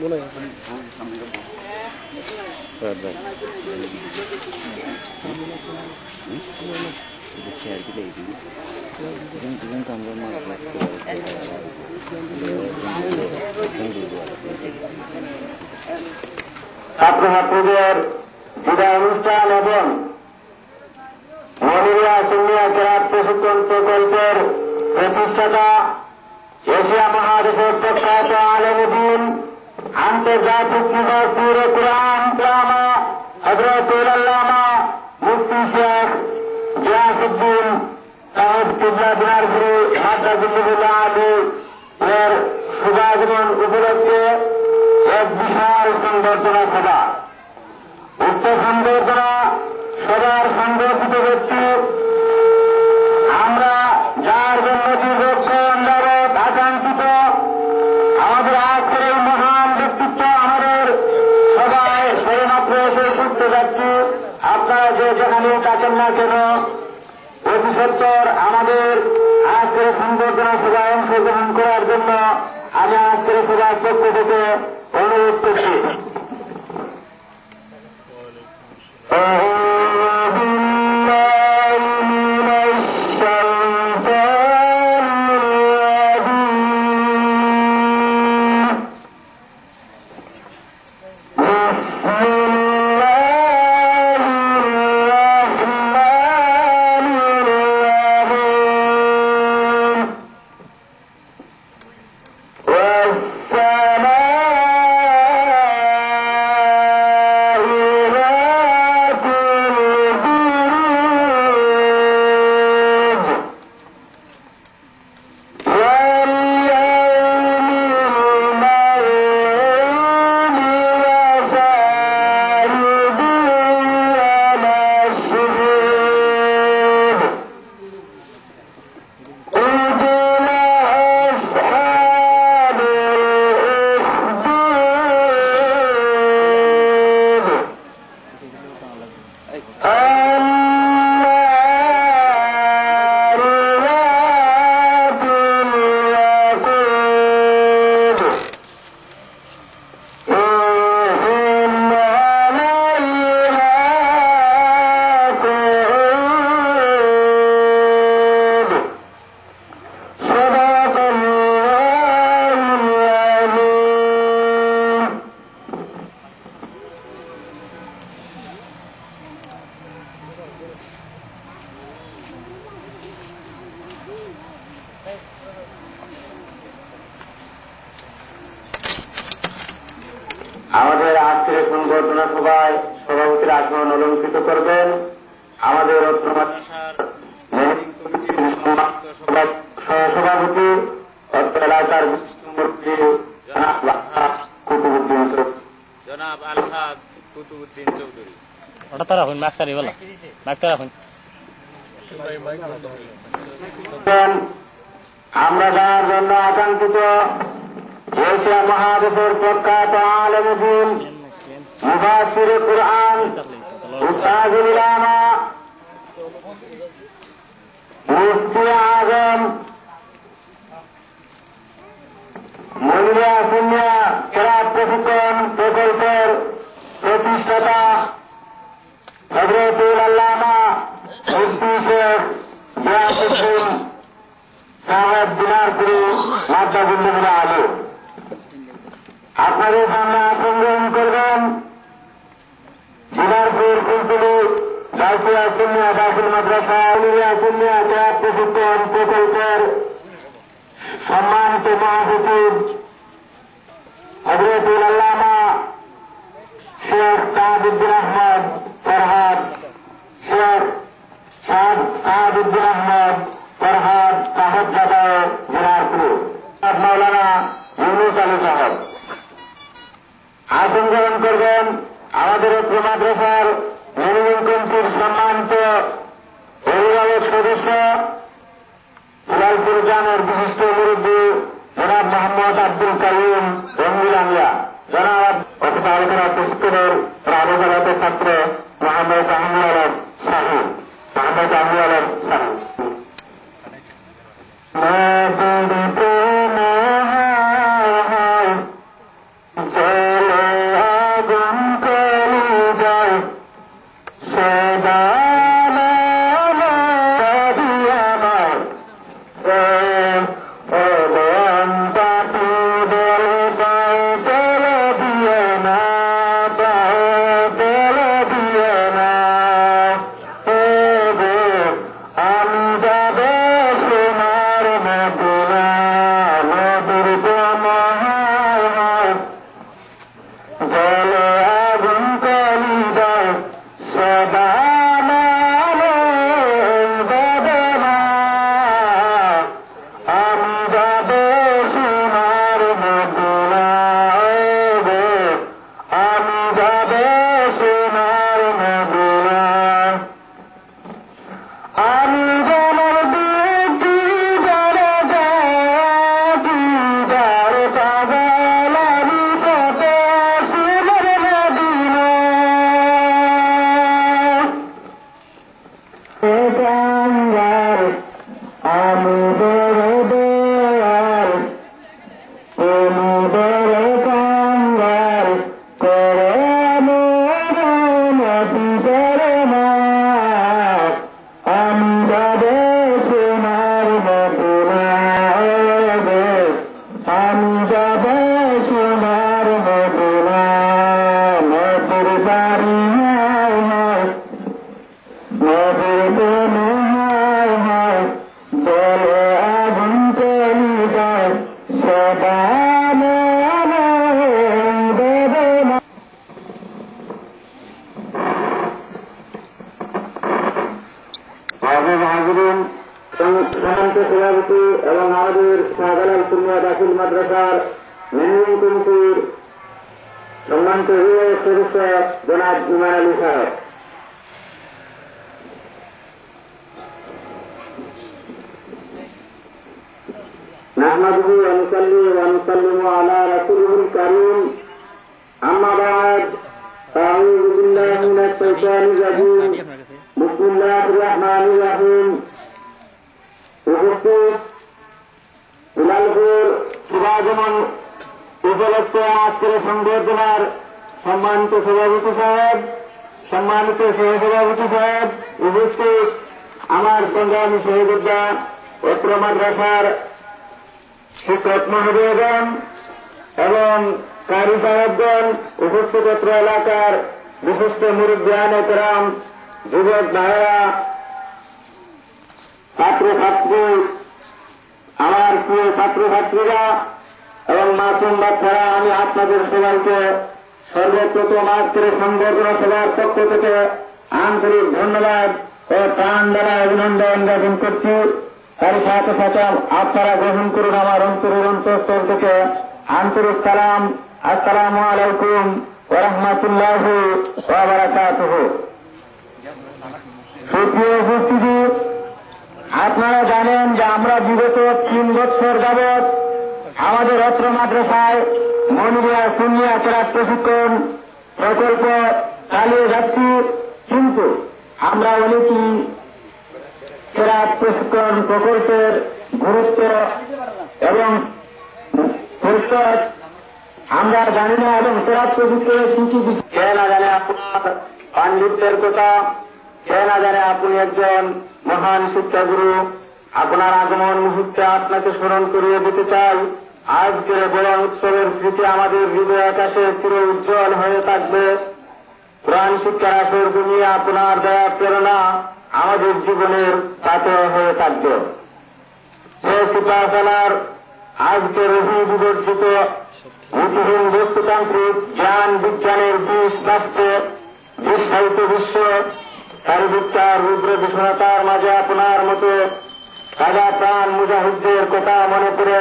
Boleh ya? Ada. Sudah share kita ini. Jangan tambah malah. Apabila pelajar tidak rusak namun, wanita semua kerap tersusun terkotor, terpisah. Asia Mahadesar terkata alamuddin. आंतरजातिक निवास पूरे कुरान लामा हजरत लामा मुफ्ती शेख गियासुद्दीन साहब किबला बिनार गुरु हादा बिल्ला आदि और सुभागमन उपलब्धि एक विशाल संवर्धना सभा उक्त संवर्धना सभार संवर्धित व्यक्ति आम्रा जार जन्मजी रोग अंदर आकांक्षित हमारे आज के महान व्यक्तित्व हमारे सबाई स्वयं अपने से पुत्र व्यक्ति आपका जो जगनी का चलना करो उसी सत्तर हमारे आज के संबोधन सबाई से ग्रहण करो अर्जुन आज आज के सबाई पुत्र देते अनुरोध करते Sahabat Binar Guru Mata Bunda Bunda Alu আপনাদের সামনে আসনগ্রহণ করবেন জিলারপুর কুলতলী রাশিয়া সুন্নিয়া দাখিল মাদ্রাসা আউলিয়া সুন্নিয়া ক্লাব প্রশিক্ষণ প্রকল্পের সম্মানিত মহাসচিব হযরতুল আল্লামা শেখ সাদউদ্দিন আহমদ ফরহাদ, শেখ সাদউদ্দিন আহমদ ফরহাদ সাহেব দাদা জিলারপুর, মাওলানা ইউনুস আলী সাহেব। আসন গ্রহণ করবেন আমাদের উক্ত মাদ্রাসার ম্যানেজিং কমিটির সম্মানিত অভিভাবক সদস্য লালপুর গ্রামের বিশিষ্ট মুরব্বী জনাব মোহাম্মদ আব্দুল কাইয়ুম রঙ্গিলামিয়া, জনাব আলোচনা প্রশিক্ষণের আলোচনাত ছাত্র মোহাম্মদ আহমদ আলম শাহী, মোহাম্মদ আহমদ আলম শাহী। আজকের বড় উৎসবের স্মৃতি আমাদের হৃদয় আকাশে চির উজ্জ্বল হয়ে থাকবে। কোরআন শিক্ষার আসর তুমি আপনার দয়া প্রেরণা আমাদের জীবনের সাথে হয়ে থাকবে। আজকে রবি বিবর্জিত নীতিহীন বস্তুতান্ত্রিক জ্ঞান বিজ্ঞানের বিষ বাস্তে বিস্তারিত বিশ্ব চারিদিকতার রুদ্র বিষণতার মাঝে আপনার মতো তাজা প্রাণ মুজাহিদদের কথা মনে পড়ে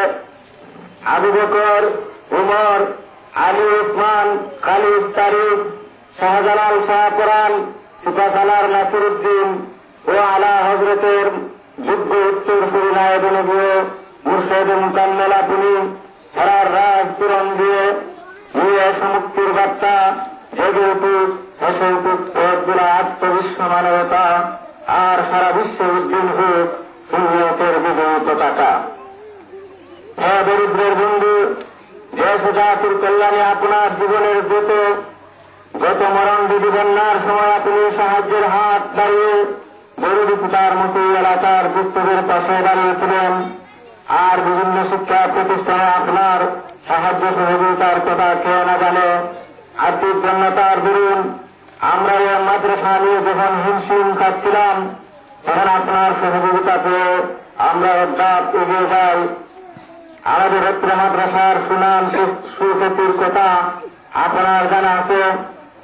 আবু বকর, উমর, আলী, ওসমান, খালিদ, তারিক, শাহজালাল, শাহপুরান, সিপাহসালার নাসিরউদ্দিন ও আলা হজরতের যুদ্ধ উত্তর পুরী নায়েব নবী মুর্শিদ মোকাম্মেলা পুলি সারার রাজ পুরন দিয়ে মুক্তির বার্তা জেগে উঠুক হসৌটুক পথগুলা আত্মবিশ্ব মানবতা আর সারা বিশ্ব উদ্দিন হোক সুনিয়তের বিজয়ী পতাকা। হ্যাঁ দরিদ্রের বন্ধু, যে সুজাতির কল্যাণে আপনার জীবনের গত মরণ বিধি বন্যার সময় আপনি সাহায্যের হাত দাঁড়িয়ে জরুরি পিতার মতো এলাকার দুস্থদের পাশে দাঁড়িয়েছিলেন আর বিভিন্ন শিক্ষা প্রতিষ্ঠানে আপনার সাহায্য সহযোগিতার কথা খেয়ে না জানে আর্থিক জন্যতার দরুন আমরা এর মাদ্রাসা নিয়ে যখন হিমশিম খাচ্ছিলাম তখন আপনার সহযোগিতাতে আমরা অদ্যাপ এগিয়ে যাই। আমাদের হত্র মাদ্রাসার সুনাম সুখ্যাতির কথা আপনার জানা আছে।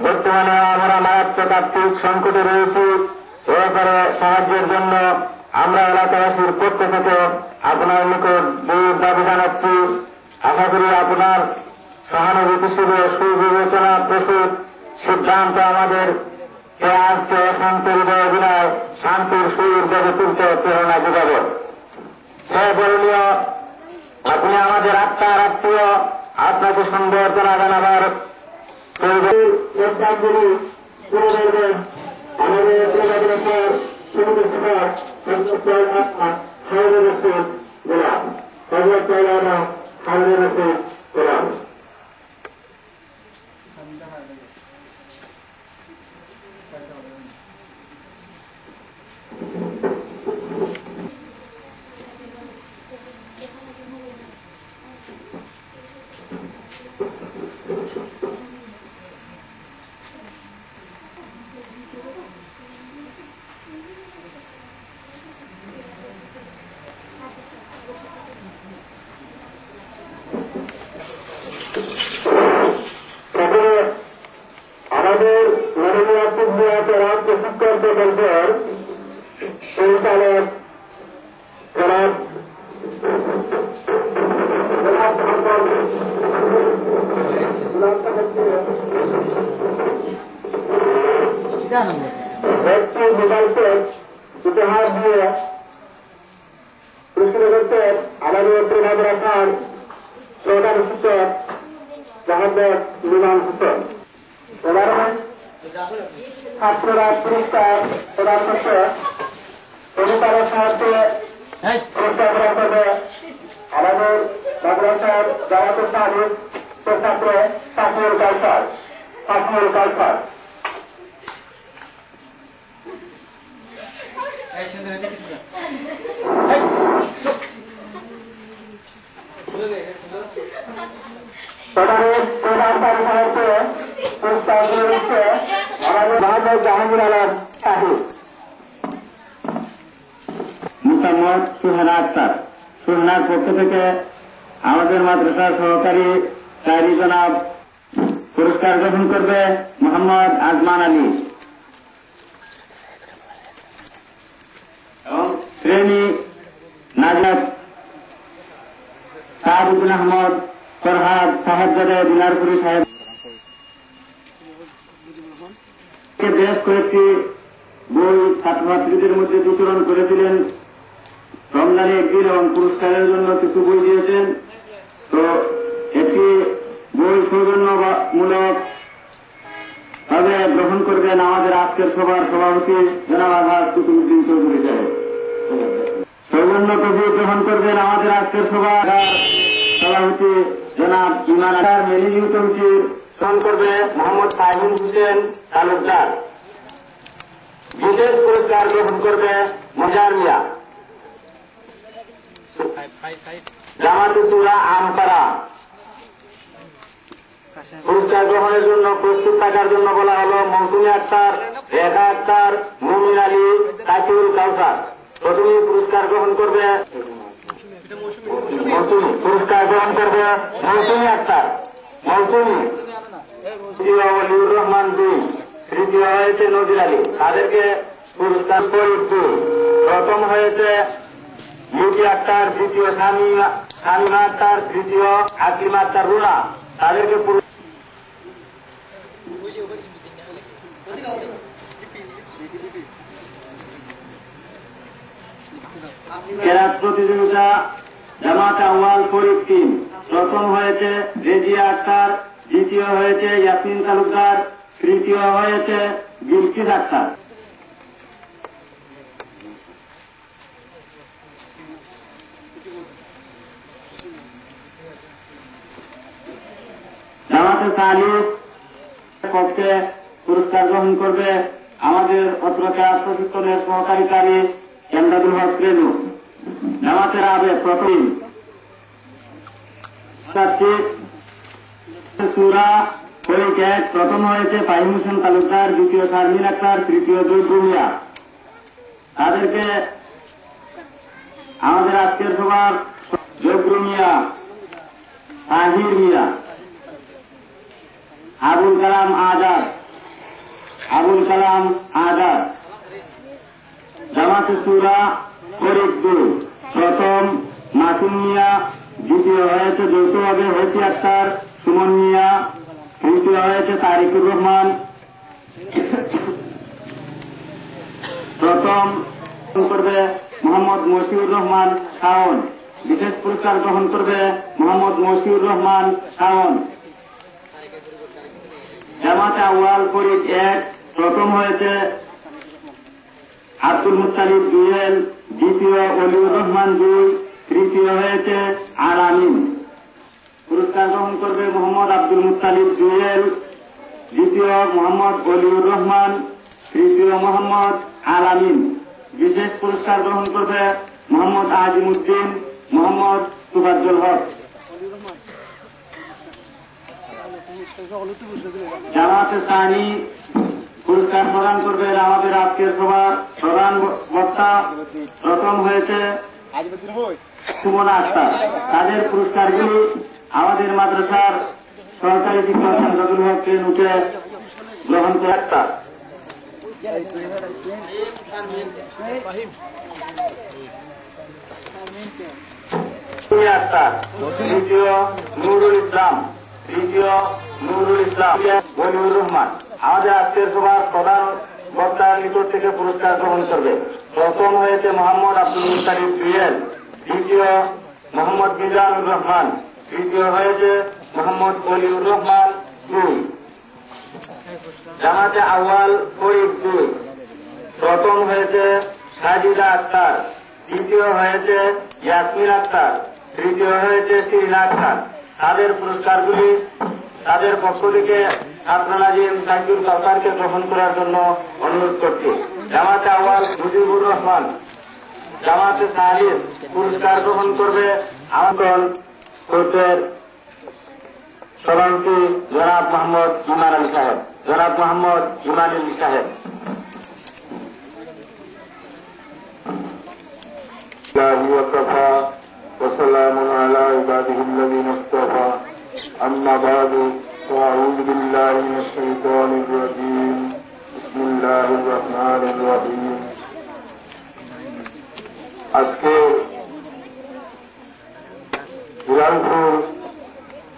বর্তমানে আমরা মারাত্মক আর্থিক সংকটে রয়েছি, এরপরে সাহায্যের জন্য আমরা এলাকাবাসীর পক্ষ থেকে আপনার নিকট দূর দাবি জানাচ্ছি। আশা করি আপনার সহানুভূতিশীল সুবিবেচনা প্রস্তুত সিদ্ধান্ত আমাদের আজকে শান্ত হৃদয় বিনয় শান্তির সুর দেবে তুলতে প্রেরণা যোগাবে। সে বলনীয় আপনি আমাদের আত্মার আত্মীয়, আপনাকে সম্বর্ধনা জানাবার লাহাতুতুরা আমপারা পুরস্কার গ্রহণের জন্য প্রস্তুত থাকার জন্য বলা হলো মৌসুমী আক্তার, রেখা আক্তার, মুমিন আলী, তাকিউল কাউসার। প্রথমে পুরস্কার গ্রহণ করবে মৌসুমী আক্তার। মৌসুমী ওয়ালিউর রহমান দুই, তৃতীয় হয়েছে নজির আলী। তাদেরকে পুরস্কার প্রথম হয়েছে ইউটি আক্তার, দ্বিতীয় শামিমা আক্তার, তৃতীয় আকলিমা আক্তার রুনা। তাদেরকে ক্রীড়া প্রতিযোগিতা জামাত আউয়াল ফরিদ টিম, প্রথম হয়েছে রেজিয়া আক্তার, দ্বিতীয় হয়েছে ইয়াসমিন তালুকদার, তৃতীয় হয়েছে বিলকিস আক্তার। জামাতে সালিস পক্ষে পুরস্কার গ্রহণ করবে আমাদের অত্রকার প্রশিক্ষণের সহকারীকারী এমদাদুল হক রেনু। জামাতে রাবে প্রথম সুরা ফরিক এক, প্রথম হয়েছে ফাহিম হোসেন তালুকদার, দ্বিতীয় শারমিন আক্তার, তৃতীয় জয়পুরিয়া। তাদেরকে আমাদের আজকের সবার জয়পুরিয়া, তাহির মিয়া, আবুল কালাম আজাদ। জামাতে সুরা ফরিক দুই, প্রথম মাসুম মিয়া, দ্বিতীয় হয়েছে যৌথভাবে হৈতি আক্তার, সুমন মিয়া, তৃতীয় হয়েছে তারিকুর রহমান। প্রথম করবে মোহাম্মদ মশিউর রহমান শাওন। বিশেষ পুরস্কার গ্রহণ করবে মোহাম্মদ মশিউর রহমান শাওন। জামাতে আউয়াল ফরিক এক, প্রথম হয়েছে আব্দুল মুত্তালিব জুয়েল, দ্বিতীয় অলিউর রহমান জুই, তৃতীয় হয়েছে আল আমিন। পুরস্কার গ্রহণ করবে মোহাম্মদ আব্দুল মুত্তালিব জুয়েল, দ্বিতীয় মোহাম্মদ অলিউর রহমান, তৃতীয় মোহাম্মদ আল আমিন। বিশেষ পুরস্কার গ্রহণ করবে মোহাম্মদ আজিমউদ্দিন, মোহাম্মদ সুবাদুল হক। জামাতে সানি পুরস্কার প্রদান করবে আমাদের আজকের সভার প্রধান বক্তা, প্রথম হয়েছে সুমনা আক্তার। তাদের পুরস্কারগুলি আমাদের মাদ্রাসার সরকারি শিক্ষক এমদাদুল হক রেনুকে গ্রহণ করে আক্তার। তৃতীয় নুরুল ইসলাম, গনিউর রহমান। আমাদের আজকের সভার প্রধান বক্তার নিকট থেকে পুরস্কার গ্রহণ করবে প্রথম হয়েছে মোহাম্মদ আব্দুল মুত্তালিব জুয়েল, দ্বিতীয় মোহাম্মদ মিজানুর রহমান, তৃতীয় হয়েছে মোহাম্মদ অলিউর রহমান দুই। জামাতে আউয়াল ফরিক দুই, প্রথম হয়েছে সাজিদা আক্তার, দ্বিতীয় হয়েছে ইয়াসমিন আক্তার, তৃতীয় হয়েছে শিরিনা আক্তার। তাদের পুরস্কারগুলি তাদের পক্ষ থেকে ছাত্র নাজিম সাইদুল কাউসারকে গ্রহণ করার জন্য অনুরোধ করছি। জামাতে আউয়াল মুজিবুর রহমান। জামাতে সালিস পুরস্কার গ্রহণ করবে আমন্ত্রণ কোচের সভাপতি জনাব মোহাম্মদ মুনার আলী সাহেব। والسلام على عباده الذين اصطفى أما بعد فأعوذ بالله من الشيطان الرجيم بسم الله الرحمن الرحيم আজকে বিরামপুর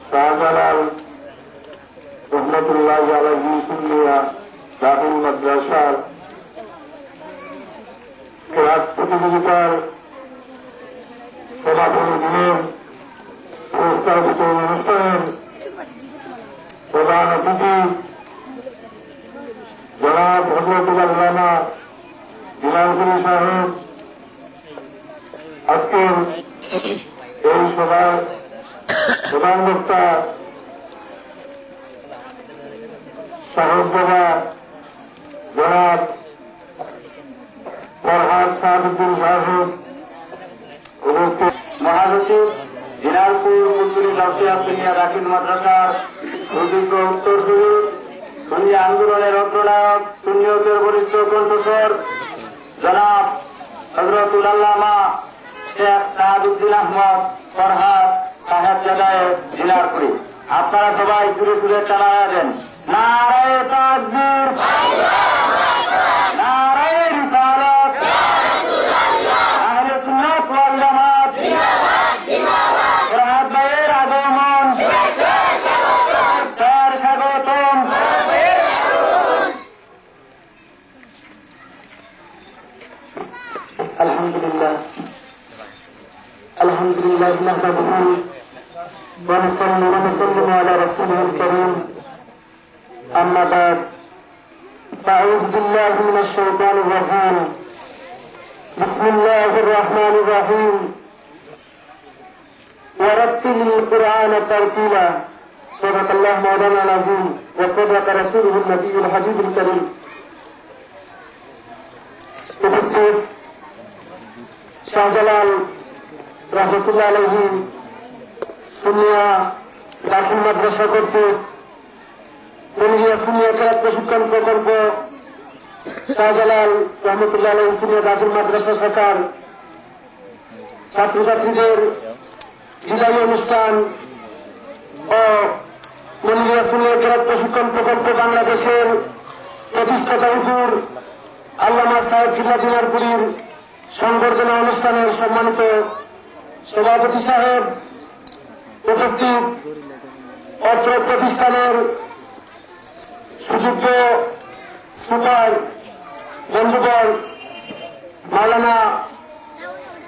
শাহজালাল রহমতুল্লাহ আলাইহি সুন্নিয়া দারুল মাদ্রাসার ক্লাস প্রতিযোগিতার সভাপতি দিনের প্রস্তাবিত অনুষ্ঠানের প্রধান অতিথি জনাব হযরতুল আল্লামা দিনাজপুরী সাহেব আজকের এই সভার প্রধান বক্তা সাহেবজাদা জনাব ফরহাদ সাহেব উপস্থিত মহাসচিব আপনারা সবাই ঘুরে ঘুরে চালায়া দেন। নারায়ে তাকবীর, নারায়ে রিসালাত, আহলে সুন্নাত ওয়াল জামাত জিন্দাবাদ জিন্দাবাদ। ফরহাদ ভাইয়ের আগমন তার স্বাগতম। আলহামদুলিল্লাহ আলহামদুলিল্লাহ নাহমাদুহু ونسلم على رسوله الكريم. أما بعد، أعوذ بالله من الشيطان الرجيم. بسم الله الرحمن الرحيم. ورتل القرآن ترتيلا. صدق الله مولانا العظيم وصدق رسوله النبي الحبيب الكريم. শাহজালাল রহমতুল্লাহ আলাইহি সুনিয়া দাখিল মাদ্রাসা কর্তৃক সুনিয়া ক্লাব প্রশিক্ষণ প্রকল্প শাহজালাল রহমতুল্লাহ আলাইহি সুনিয়া দাখিল মাদ্রাসা শাখার ছাত্রছাত্রীদের বিদায়ী অনুষ্ঠান ও মনিয়া সুনিয়া ক্লাব প্রশিক্ষণ প্রকল্প বাংলাদেশের প্রতিষ্ঠাতা হুজুর আল্লামা সাহেব কিবলা দিনারপুরীর সংবর্ধনা অনুষ্ঠানের সম্মানিত সভাপতি সাহেব, উপস্থিত অত্র প্রতিষ্ঠানের সুযোগ্য সুপার বন্ধুবর মাওলানা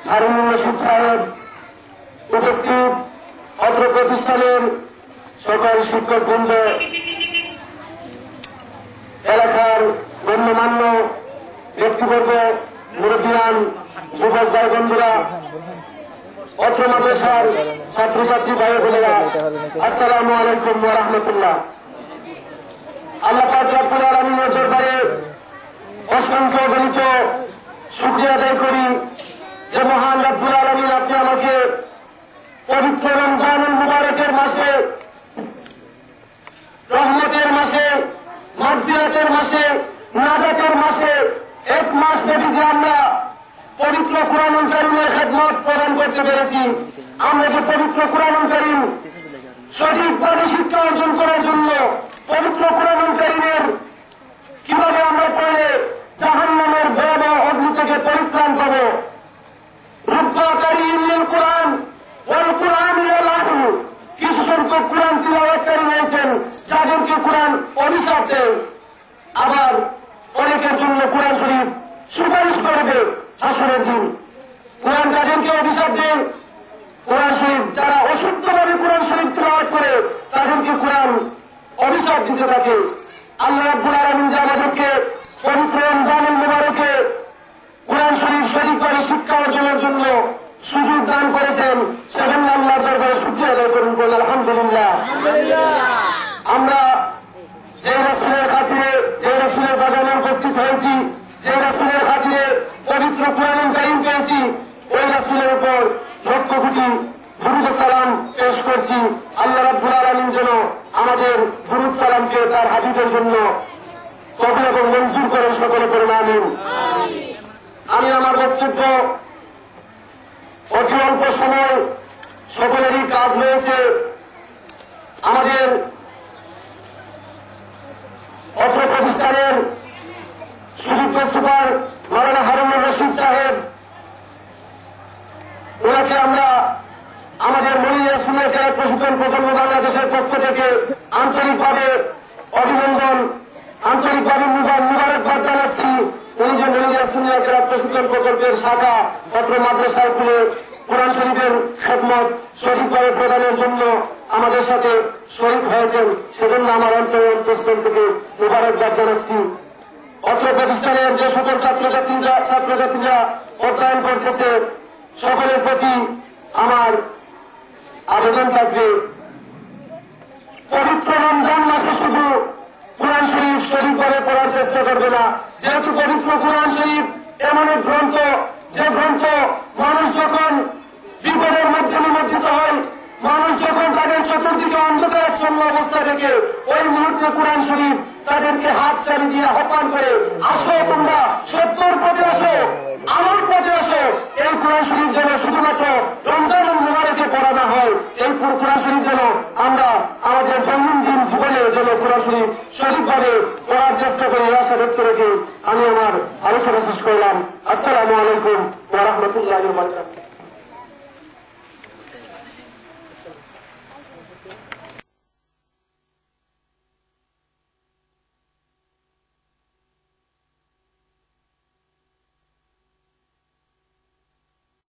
হারুনুর রশিদ সাহেব, উপস্থিত অত্র প্রতিষ্ঠানের সকল শিক্ষকবৃন্দ, এলাকার গণ্যমান্য ব্যক্তিবর্গ, মুরব্বিয়ান, যুবক ভাই বন্ধুরা, অত্র মাদ্রাসার ছাত্রছাত্রী ভাই বোনেরা, আসসালামু আলাইকুম ওয়া রাহমাতুল্লাহ। আল্লাহ পাক রব্বুল আলামিনের দরবারে অসংখ্য গণিত শুকরিয়া আদায় করি যে মহান রব্বুল আলামিন আপনি আমাকে পবিত্র রমজানুল মুবারকের মাসে, রহমতের মাসে, মাগফিরাতের মাসে, নাজাতের মাসে, এক মাস ব্যাপী যে আমরা পবিত্র কুরআনুল কারীমের খেদমত প্রদান করতে পেরেছি, আমরা যে পবিত্র কুরআনুল কারীম সঠিকভাবে শিক্ষা অর্জন করার জন্য পবিত্র কুরআনুল কারীমের কিভাবে আমরা পড়লে জাহান্নামের ভয়াবহ অগ্নি থেকে পরিত্রাণ পাব, রব্বাকারীমুল কুরআন ওয়াল কুরআন ইয়ালাহু, কিছু সংখ্যক কুরআন তিলাওয়াতকারী রয়েছেন যাদেরকে কুরআন অভিশাপ দেয়, আবার অনেকের জন্য কুরআন শরীফ সুপারিশ করবে হাসরের দিন। কোরআন যাদেরকে অভিশাপ দেয়, কোরআন শরীফ যারা অশুদ্ধভাবে কোরআন শরীফ তেলাওয়াত করে তাদেরকে কোরআন অভিশাপ দিতে থাকে। আল্লাহ রাব্বুল আলামিন আমাদেরকে পবিত্র রমজানুল মুবারকে কোরআন শরীফ শরীফভাবে শিক্ষা অর্জনের জন্য সুযোগ দান করেছেন, সেজন্য আল্লাহর দরবারে শুকরিয়া আদায় করুন, বলে আলহামদুলিল্লাহ। আমরা যে রাসূলের খাতিরে, যে রাসূলের বাগানে উপস্থিত হয়েছি, যে রাসূলের খাতিরে পবিত্র কুরআনুল কারীম পেয়েছি, ওই রাসূলের উপর লক্ষ কোটি দুরূদ ও সালাম পেশ করছি। আল্লাহ রাব্বুল আলামিন যেন আমাদের দুরূদ সালামকে তার হাবিবের জন্য কবুল এবং মঞ্জুর করেন, সকলে পড়ুন আমিন। আমি আমার বক্তব্য অতি অল্প সময়, সকলেরই কাজ রয়েছে। আমাদের অত্র প্রতিষ্ঠানের সুযোগ্য সুপার মাওলানা হারুনুর রশিদ সাহেব, ওনাকে আমরা আমাদের মনিয়া সুনিয়া ক্লাব প্রশিক্ষণ প্রকল্প বাংলাদেশের পক্ষ থেকে আন্তরিকভাবে অভিনন্দন, আন্তরিকভাবে মুবারকবাদ জানাচ্ছি। উনি যে মনিয়া সুনিয়া ক্লাব প্রশিক্ষণ প্রকল্পের শাখা অত্র মাদ্রাসায় খুলে কোরআন শরীফের খেদমত সঠিকভাবে প্রদানের জন্য আমাদের সাথে শরীক হয়েছেন, সেজন্য আমার অন্তঃস্থল থেকে মুবারকবাদ জানাচ্ছি। অত্র প্রতিষ্ঠানের যে সকল ছাত্রছাত্রীরা অধ্যয়ন করতেছে, সকলের প্রতি আমার আবেদন থাকবে, পবিত্র রমজান মাসে শুধু কোরআন শরীফ শরীফভাবে পড়ার চেষ্টা করবে না, যেহেতু পবিত্র কোরআন শরীফ এমন এক গ্রন্থ, যে গ্রন্থ মানুষ যখন বিপদের মধ্যে নিমজ্জিত হয়, মানুষ যখন তার অন্ধকার ছন্ন অবস্থা থেকে ওই মুহূর্তে কুরআন শরীফ তাদেরকে হাত চালি দিয়ে আহ্বান করে, আসো তোমরা সত্যর পথে, আসো আমল পথে, আসো। এই কুরআন শরীফ যেন শুধুমাত্র রমজানুল মুবারকে পড়া না হয়, এই কুরআন শরীফ যেন আমরা আমাদের দৈনন্দিন জীবনে যেন কুরআন শরীফ সঠিকভাবে পড়ার চেষ্টা করি, আশা ব্যক্ত রেখে আমি আমার আলোচনা শেষ করলাম। আসসালামু আলাইকুম ওয়া রাহমাতুল্লাহি ওয়া বারাকাতুহু।